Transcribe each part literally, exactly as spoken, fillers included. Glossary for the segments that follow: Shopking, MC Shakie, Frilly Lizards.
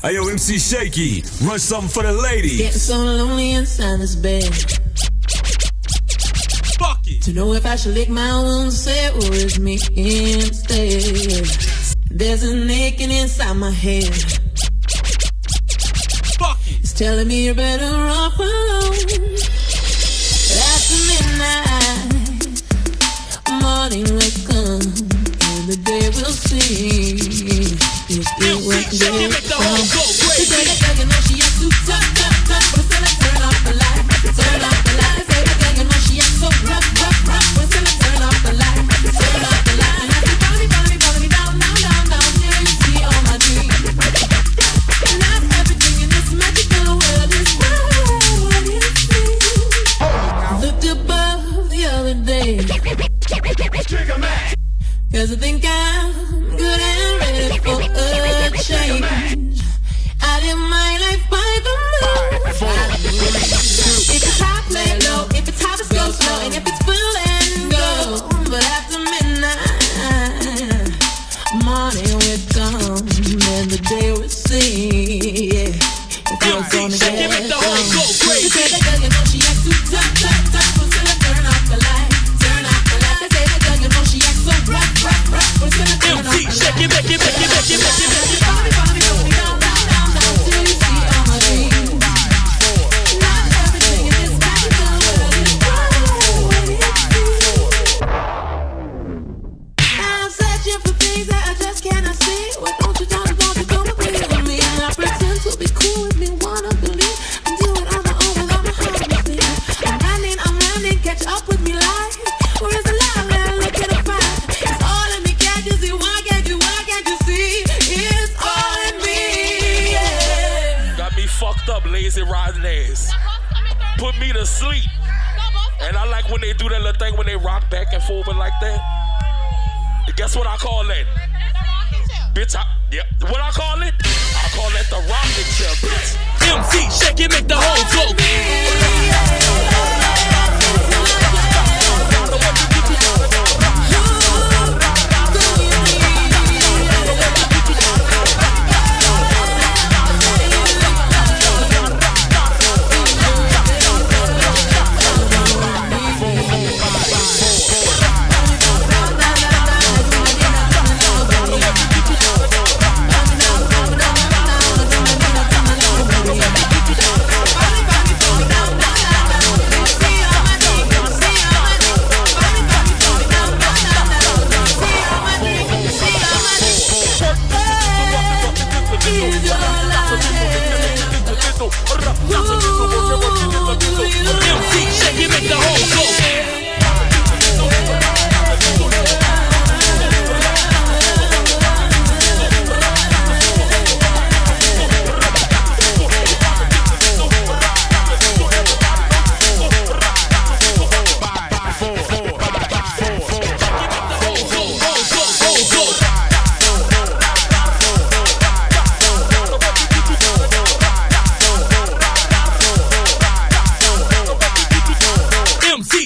Hey yo, M C Shakie, run something for the ladies. Getting so lonely inside this bed. Fuck it. To know if I should lick my own set or it's me instead. There's an aching inside my head. Fuck it. It's telling me you're better off alone. After midnight, morning will come and the day will see. If it went down, make the whole go crazy. She said that begging when she acts too tough, tough, tough. But still I turn off the light, turn off the light. She said that begging when she acts so rough, rough, rough. But still I turn off the light, turn off the light. Now she follow me, follow me, follow me down, down, down, down. Till you see all my dreams. And not everything in this magical world is what it seems. Looked above the other day. Trigger man. Cause I think I'm good and ready for a change. I did my life by the moon. If it's high, play low. If it's hot, it's go slow. And if it's full and go. But after midnight, morning will come and the day will see. Yeah, if you're gonna get it done, go crazy. She said that girl, you know she acts too tough, tough, tough. But still I turn off the light, turn off the light. They say that girl, you know she acts so rough, rough, rough. But still I turn off the light. Shake it, shake it, shake it, shake it, shake it. Lazy riding ass put me to sleep, and I like when they do that little thing when they rock back and forth like that. And guess what I call that? Bitch, I, yeah, what I call it? I call that the rocking chair, bitch. M C Shakie, make the whole go.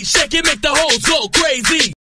Shake it, make the whole go crazy.